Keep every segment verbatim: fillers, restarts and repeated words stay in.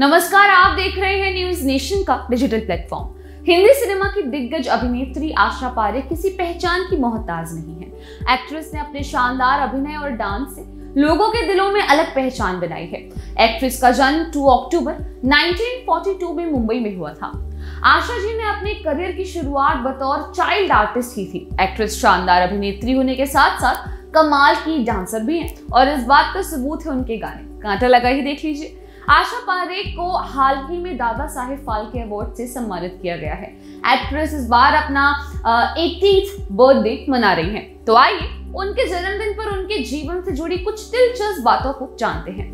नमस्कार, आप देख रहे हैं न्यूज नेशन का डिजिटल प्लेटफॉर्म। हिंदी सिनेमा की दिग्गज अभिनेत्री आशा पारेख किसी पहचान की मोहताज नहीं है। एक्ट्रेस ने अपने शानदार अभिनय और डांस से लोगों के दिलों में अलग पहचान बनाई है। एक्ट्रेस का जन्म दो अक्टूबर उन्नीस सौ बयालीस में मुंबई में हुआ था। आशा जी ने अपने करियर की शुरुआत बतौर चाइल्ड आर्टिस्ट की थी। एक्ट्रेस शानदार अभिनेत्री होने के साथ साथ कमाल की डांसर भी हैं और इस बात का सबूत है उनके गाने। कांटा लगा ही देख लीजिए। आशा पारेख को हाल ही में दादा साहेब फाल्के अवार्ड से सम्मानित किया गया है। एक्ट्रेस इस बार अपना अस्सीवां बर्थडे मना रही हैं। तो आइए उनके जन्मदिन पर उनके जीवन से जुड़ी कुछ दिलचस्प बातों को जानते हैं।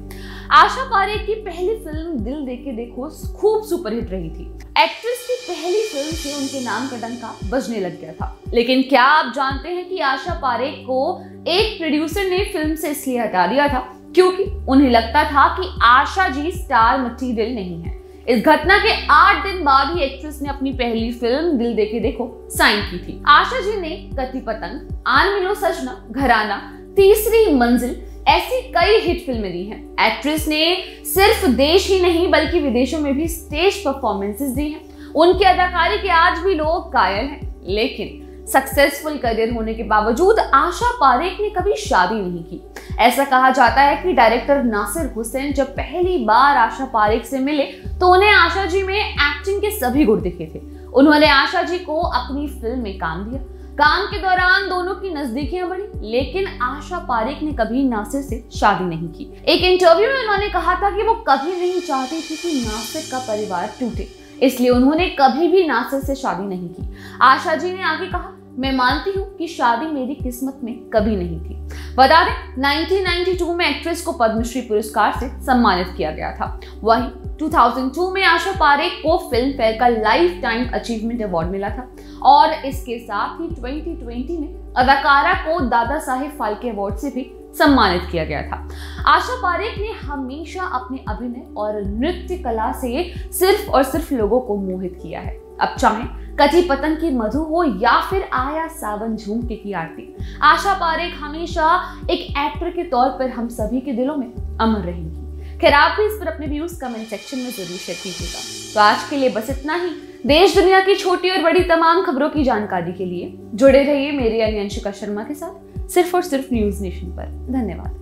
आशा पारेख की पहली फिल्म दिल देके देखो खूब सुपरहिट रही थी। एक्ट्रेस की पहली फिल्म से उनके नाम का डंका बजने लग गया था। लेकिन क्या आप जानते हैं कि आशा पारेख को एक प्रोड्यूसर ने फिल्म से इसलिए हटा दिया था क्योंकि उन्हें लगता था कि आशा जी स्टार मटेरियल नहीं है। इस घटना के आठ दिन बाद ही एक्ट्रेस ने अपनी पहली फिल्म दिल देके देखो साइन की थी। आशा जी ने कटी पतंग, आन मिलो सजना, घराना, तीसरी मंजिल ऐसी कई हिट फिल्में दी हैं। एक्ट्रेस ने सिर्फ देश ही नहीं बल्कि विदेशों में भी स्टेज परफॉर्मेंसेस दी हैं। उनकी अदाकारी के आज भी लोग कायल हैं। लेकिन सक्सेसफुल करियर होने के बावजूद आशा पारेख ने कभी शादी नहीं की। ऐसा कहा जाता है कि डायरेक्टर नासिर हुसैन जब पहली बार आशा पारेख से मिले तो उन्हें आशा जी में एक्टिंग के सभी गुण दिखे थे। उन्होंने आशा जी को अपनी फिल्म में काम दिया। काम के दौरान दोनों की नजदीकियां बढ़ी, लेकिन आशा पारेख ने कभी नासिर से शादी नहीं की। एक इंटरव्यू में उन्होंने कहा था कि वो कभी नहीं चाहती थी कि नासिर का परिवार टूटे, इसलिए उन्होंने कभी भी नासिर से शादी नहीं की। आशा जी ने आगे कहा, मैं मानती हूँ कि शादी मेरी किस्मत में कभी नहीं थी। बता दें, उन्नीस सौ बानवे में एक्ट्रेस को पद्मश्री पुरस्कार से सम्मानित किया गया था। वहीं दो हज़ार दो में आशा पारेख को फिल्म फेयर का लाइफ टाइम अचीवमेंट अवार्ड मिला था और इसके साथ ही दो हज़ार बीस में अदाकारा को दादा साहेब फाल्के अवार्ड से भी सम्मानित किया गया था। आशा पारेख ने हमेशा अपने अभिनय और नृत्य कला से सिर्फ और सिर्फ लोगों को मोहित किया है। अब चाहे कटी पतंग की मधु हो या फिर आया सावन झुमके की आरती, आशा पारेख हमेशा एक एक्टर के तौर पर हम सभी के दिलों में अमर रहेंगी। खैर, आप भी इस पर अपने व्यूज कमेंट सेक्शन में जरूर शेयर कीजिएगा। तो आज के लिए बस इतना ही। देश दुनिया की छोटी और बड़ी तमाम खबरों की जानकारी के लिए जुड़े रहिए मेरी अंशिका शर्मा के साथ, सिर्फ और सिर्फ न्यूज नेशन पर। धन्यवाद।